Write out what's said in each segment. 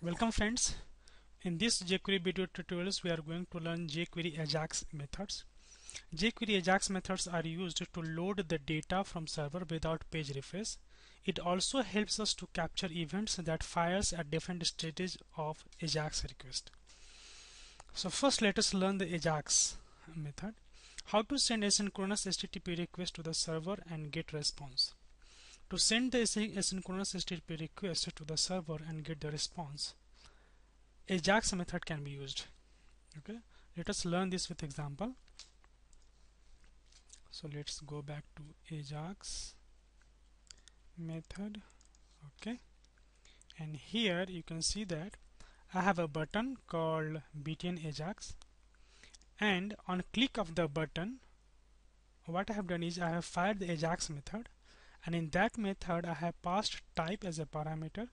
Welcome friends. In this jQuery video tutorials we are going to learn jQuery Ajax methods. jQuery Ajax methods are used to load the data from server without page refresh. It also helps us to capture events that fires at different stages of Ajax request. So first let us learn the Ajax method. How to send asynchronous HTTP request to the server and get response. To send the asynchronous HTTP request to the server and get the response, Ajax method can be used. Okay, let us learn this with example. So let's go back to Ajax method. Okay, and here you can see that I have a button called btn-ajax, and on click of the button, what I have done is I have fired the Ajax method. And in that method I have passed type as a parameter,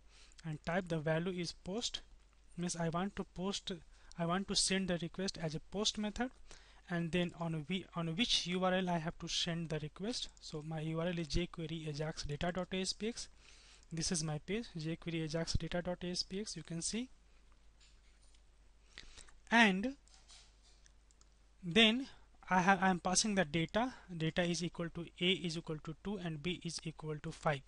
and type the value is post, means I want to send the request as a post method, and then on which URL I have to send the request. So my URL is jquery-ajax-data.aspx. This is my page, jquery-ajax-data.aspx, you can see. And then I am passing the data is equal to a is equal to 2 and b is equal to 5.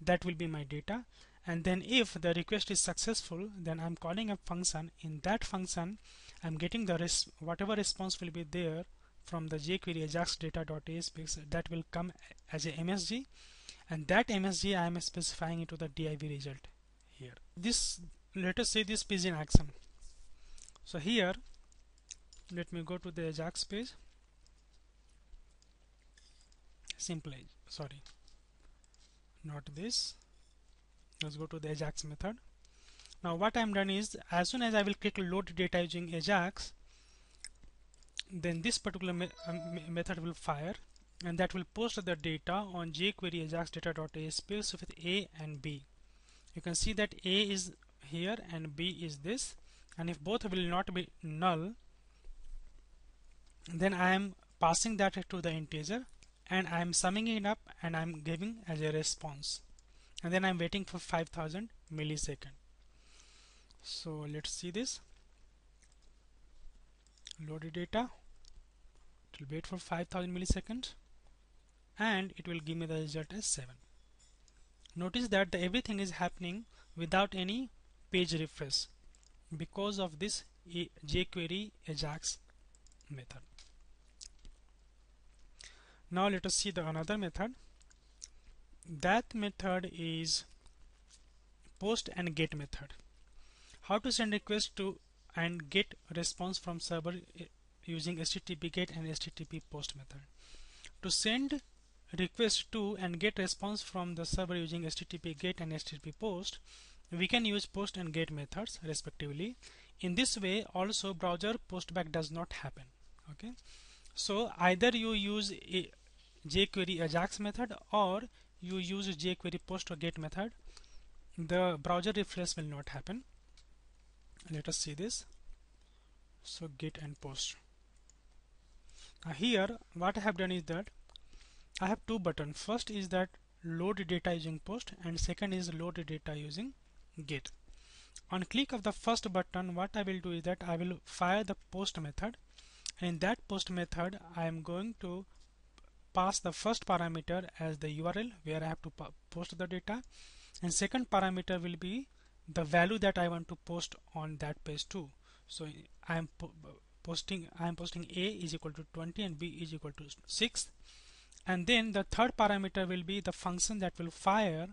That will be my data. And then if the request is successful, then I am calling a function. In that function I am getting the whatever response will be there from the jQuery-ajax-data.aspx, that will come as a MSG, and that MSG I am specifying into the div result here. This, let us say this page in action. So here let me go to the Ajax page. Simply, sorry, not this. Let's go to the Ajax method. Now what I'm done is, as soon as I will click load data using Ajax, then this particular method will fire, and that will post the data on jQuery-ajax-data.aspx with a and b. You can see that a is here and b is this, and if both will not be null, then I am passing that to the integer, and I am summing it up and I am giving as a response, and then I am waiting for 5000 milliseconds. So let's see this. Load data, it will wait for 5000 milliseconds, and it will give me the result as 7. Notice that everything is happening without any page refresh because of this jQuery Ajax method. Now let us see the another method. That method is post and get method. How to send request to and get response from server using HTTP get and HTTP post method. To send request to and get response from the server using HTTP get and HTTP post, we can use post and get methods respectively. In this way also browser postback does not happen. Okay, so either you use a jQuery Ajax method or you use jQuery post or get method, the browser refresh will not happen. Let us see this. So get and post. Now here what I have done is that I have two buttons. First is that load data using post, and second is load data using get. On click of the first button, what I will do is that I will fire the post method, and in that post method I am going to pass the first parameter as the URL where I have to post the data, and second parameter will be the value that I want to post on that page too. So I am posting a is equal to 20 and b is equal to 6, and then the third parameter will be the function that will fire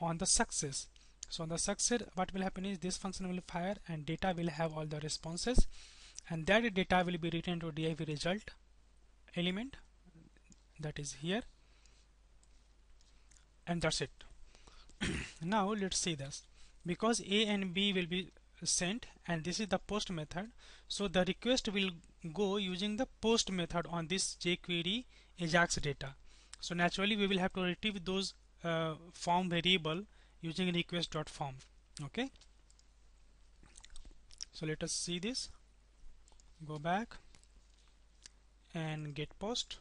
on the success. So on the success what will happen is this function will fire, and data will have all the responses, and that data will be written to div result element, that is here, and that's it. Now let's see this. Because a and b will be sent and this is the post method, so the request will go using the post method on this jQuery Ajax data. So naturally we will have to retrieve those form variable using request.form. Okay, so let us see this. Go back and get post,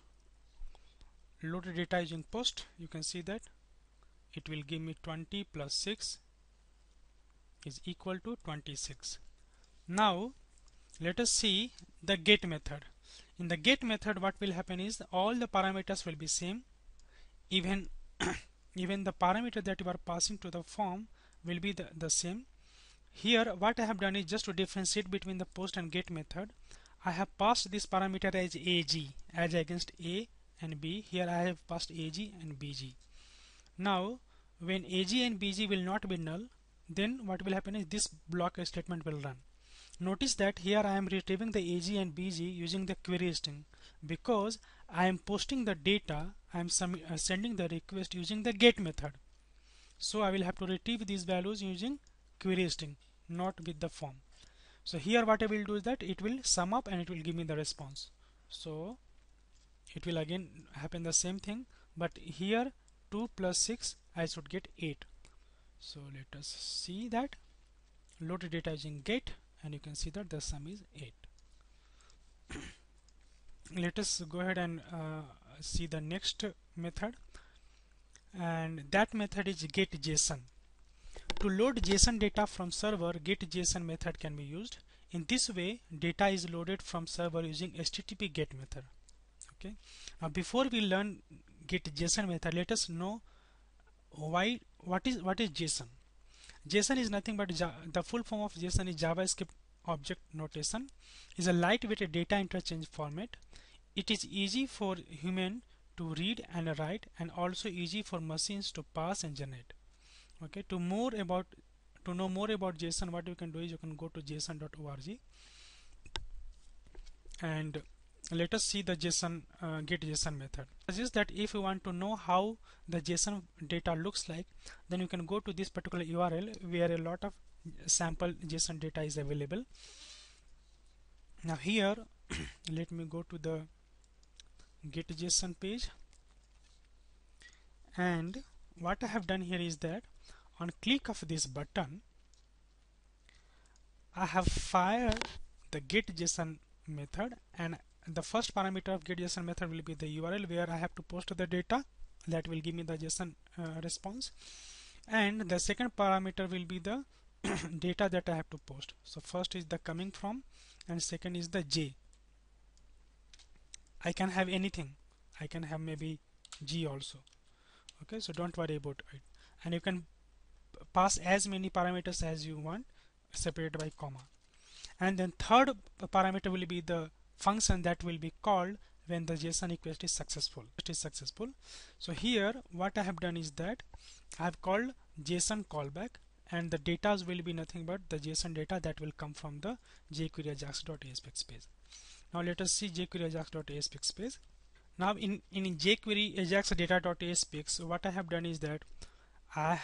load data using post. You can see that it will give me 20 plus 6 is equal to 26. Now let us see the get method. In the get method, what will happen is all the parameters will be same. Even the parameter that you are passing to the form will be the same. Here what I have done is just to differentiate between the post and get method. I have passed this parameter as AG, as against A and B. Here I have passed AG and BG. Now when AG and BG will not be null, then what will happen is this block statement will run. Notice that here I am retrieving the AG and BG using the query string, because I am posting the data, I am sending the request using the get method. So I will have to retrieve these values using query string, not with the form. So here what I will do is that it will sum up and it will give me the response. So it will again happen the same thing, but here 2 plus 6 I should get 8. So let us see that. Load data using get, and you can see that the sum is 8. Let us go ahead and see the next method, and that method is getJSON. To load JSON data from server, getJSON method can be used. In this way, data is loaded from server using HTTP get method. Okay. Now before we learn getJSON method, let us know what is JSON. JSON is nothing but the full form of JSON is JavaScript Object Notation. Is a lightweight data interchange format. It is easy for human to read and write, and also easy for machines to parse and generate. Okay. To know more about JSON, what you can do is you can go to json.org, and let us see the JSON getJSON method. This is that if you want to know how the JSON data looks like, then you can go to this particular URL where a lot of sample JSON data is available. Now here let me go to the getJSON page, and what I have done here is that on click of this button I have fired the getJSON method, and the first parameter of getJSON method will be the URL where I have to post the data. That will give me the JSON response, and the second parameter will be the data that I have to post. So first is the coming from, and second is the J. I can have anything. I can have maybe G also. Okay, so don't worry about it. And you can pass as many parameters as you want, separated by comma. And then third parameter will be the function that will be called when the JSON request is successful. So here what I have done is that I have called JSON callback, and the data will be nothing but the JSON data that will come from the jquery-ajax-data.aspx page. Now let us see jquery-ajax.aspx page. Now in jQuery-ajax-data.aspx, what I have done is that I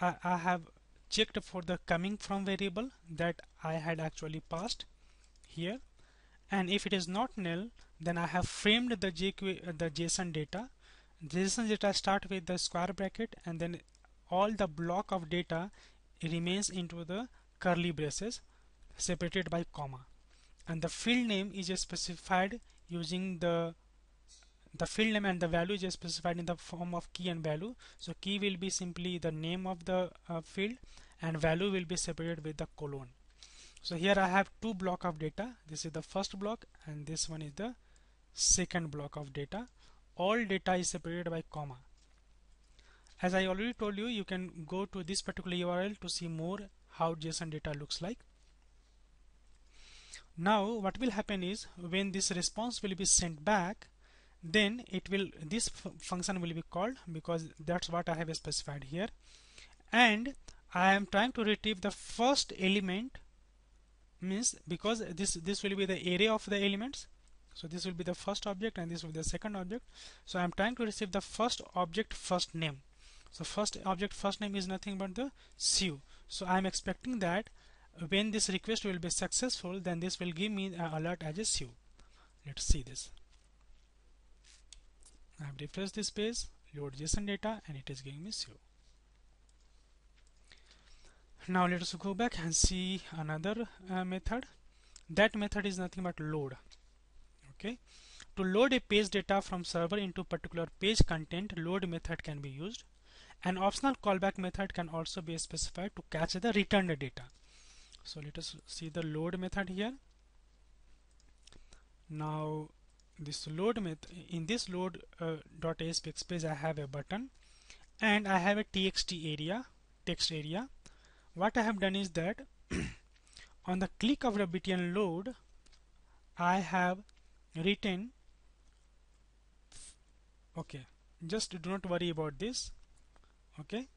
have checked for the coming from variable that I had actually passed here, and if it is not null, then I have framed the JSON data. JSON data start with the square bracket, and then all the block of data remains into the curly braces separated by comma, and the field name is specified using the field name, and the value is specified in the form of key and value. So key will be simply the name of the field, and value will be separated with the colon. So here I have two blocks of data. This is the first block, and this one is the second block of data. All data is separated by comma. As I already told you, you can go to this particular URL to see more how JSON data looks like. Now what will happen is when this response will be sent back, then it will this function will be called, because that's what I have specified here, and I am trying to retrieve the first element, means because this will be the array of the elements. So this will be the first object, and this will be the second object. So I am trying to retrieve the first object first name. So first object first name is nothing but the SU. So I am expecting that when this request will be successful, then this will give me an alert as a SU. Let's see this. I have refreshed this page, load JSON data, and it is giving me SU. Now let us go back and see another method. That method is nothing but load. Okay. To load a page data from server into particular page content, load method can be used. An optional callback method can also be specified to catch the returned data. So let us see the load method here. Now this load method, in this load.aspx page I have a button and I have a txt area, text area. What I have done is that on the click of the btn load I have written, okay, just do not worry about this, okay,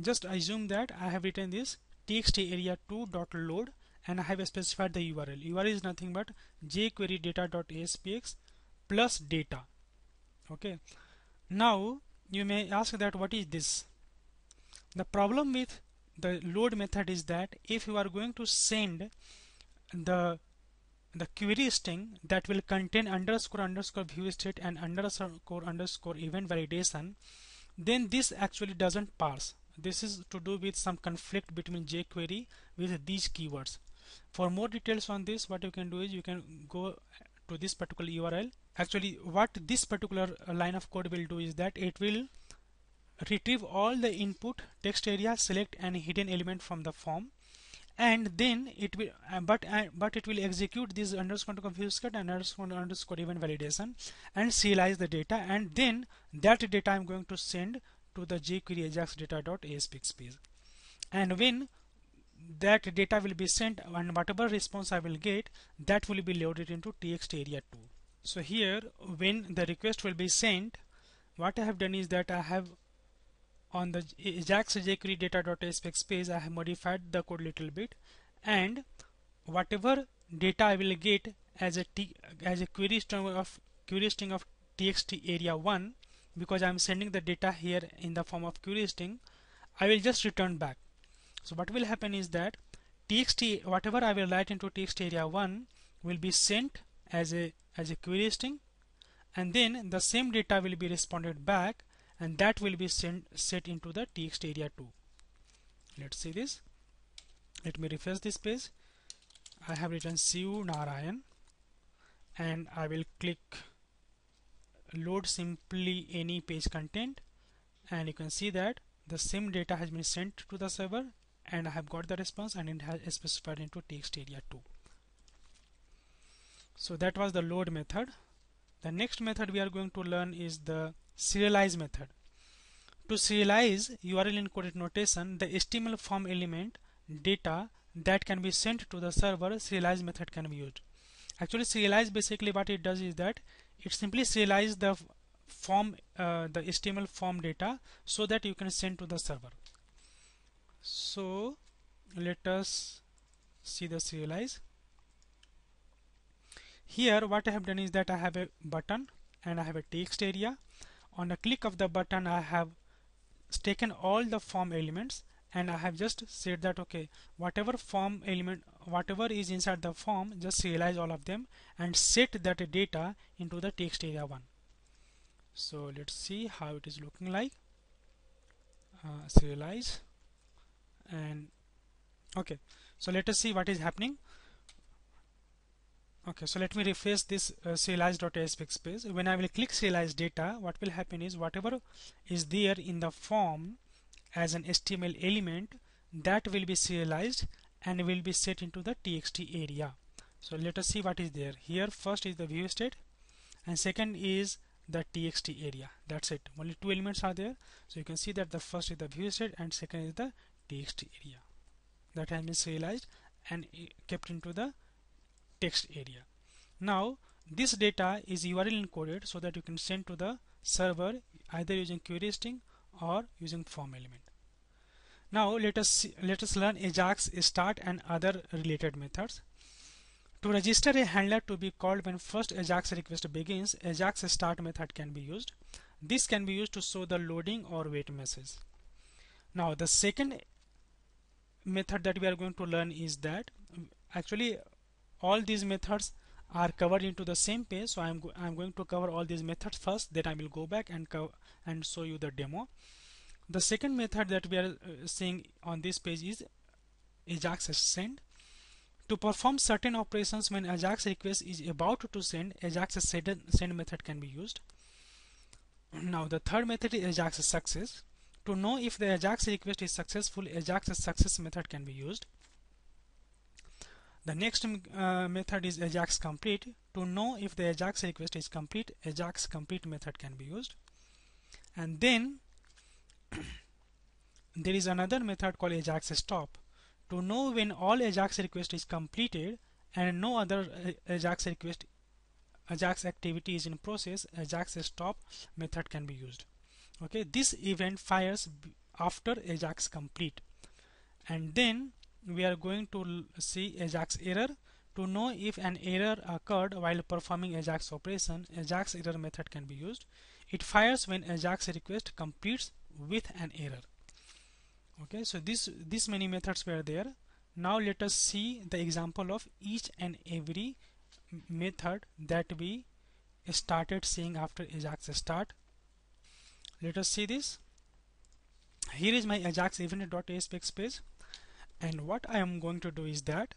just assume that I have written this txt area 2.load and I have specified the URL. URL is nothing but jquery-data.aspx plus data. Okay, now you may ask that what is this? The problem with the load method is that if you are going to send the query string that will contain underscore underscore view state and underscore underscore event validation, then this actually doesn't parse. This is to do with some conflict between jQuery with these keywords. For more details on this, what you can do is you can go to this particular URL. Actually, what this particular line of code will do is that it will retrieve all the input text area, select and hidden element from the form, and then it will but it will execute this underscore view state and underscore underscore event validation and serialize the data, and then that data I'm going to send to the jQuery-ajax-data.aspx page. And when that data will be sent and whatever response I will get, that will be loaded into txt area 2. So here when the request will be sent, what I have done is that I have on the Ajax jQuery data.aspx page I have modified the code little bit, and whatever data I will get as a query string of txt area 1, because I am sending the data here in the form of query string, I will just return back. So what will happen is that txt, whatever I will write into txt area 1 will be sent as a query string, and then the same data will be responded back and that will be set into the txt area 2. Let's see this. Let me refresh this page. I have written Shiv Narayan and I will click load simply any page content, and you can see that the same data has been sent to the server and I have got the response and it has specified into txt area 2. So that was the load method. The next method we are going to learn is the serialize method. To serialize URL encoded notation, the HTML form element data that can be sent to the server, serialize method can be used. Actually serialize, basically what it does is that it simply serializes the form, the HTML form data, so that you can send to the server. So let us see the serialize. Here what I have done is that I have a button and I have a text area. On the click of the button I have taken all the form elements and I have just said that okay, whatever form element, whatever is inside the form, just serialize all of them and set that data into the text area 1. So let's see how it is looking like. Serialize, and okay, so let us see what is happening. Okay, so let me refresh this serialize.aspx page. When I will click serialize data, what will happen is whatever is there in the form as an HTML element, that will be serialized and will be set into the txt area. So let us see what is there. Here first is the view state and second is the txt area. That's it, only two elements are there. So you can see that the first is the view state and second is the txt area that has been serialized and kept into the text area. Now this data is URL encoded so that you can send to the server either using query string or using form element. Now let us learn Ajax start and other related methods. To register a handler to be called when first Ajax request begins, Ajax start method can be used. This can be used to show the loading or wait message. Now the second method that we are going to learn is that, actually all these methods are covered into the same page, so I'm going to cover all these methods first, then I will go back and show you the demo. The second method that we are seeing on this page is Ajax send. To perform certain operations when Ajax request is about to send, Ajax send method can be used. Now the third method is Ajax success. To know if the Ajax request is successful, Ajax success method can be used. The next method is Ajax complete. To know if the Ajax request is complete, Ajax complete method can be used. And then there is another method called Ajax stop. To know when all Ajax request is completed and no other Ajax activity is in process, Ajax stop method can be used. Okay, this event fires after Ajax complete. And then we are going to see Ajax error. To know if an error occurred while performing Ajax operation, Ajax error method can be used. It fires when Ajax request completes with an error. Okay, so this many methods were there. Now let us see the example of each and every method that we started seeing after Ajax start. Let us see this. Here is my Ajax event.aspx page, and what I am going to do is that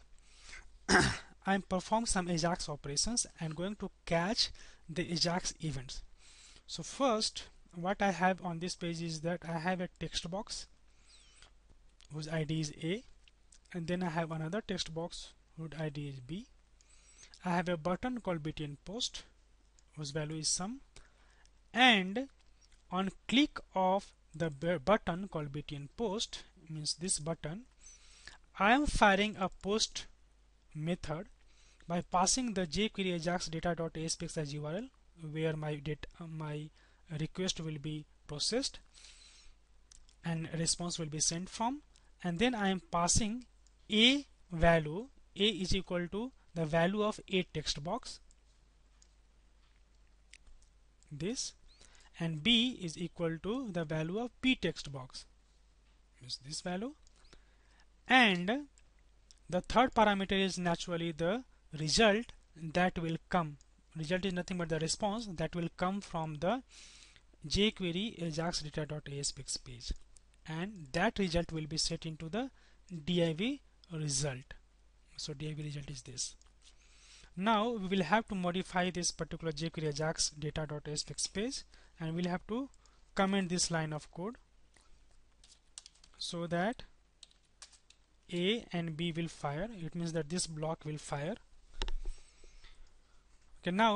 I am perform some Ajax operations and going to catch the Ajax events. So first, what I have on this page is that I have a text box whose ID is A, and then I have another text box whose ID is B. I have a button called btnPost whose value is sum, and on click of the button called btnPost, means this button, I am firing a post method by passing the jquery-ajax-data.aspx as URL, where my request will be processed and response will be sent from, and then I am passing a value. A is equal to the value of a text box, this, and B is equal to the value of B text box, is this value, and the third parameter is naturally the result that will come. Result is nothing but the response that will come from the jQuery-ajax-data.aspx page, and that result will be set into the div result. So div result is this. Now we will have to modify this particular jQuery-ajax-data.aspx page, and we'll have to comment this line of code so that A and B will fire. It means that this block will fire. Okay, now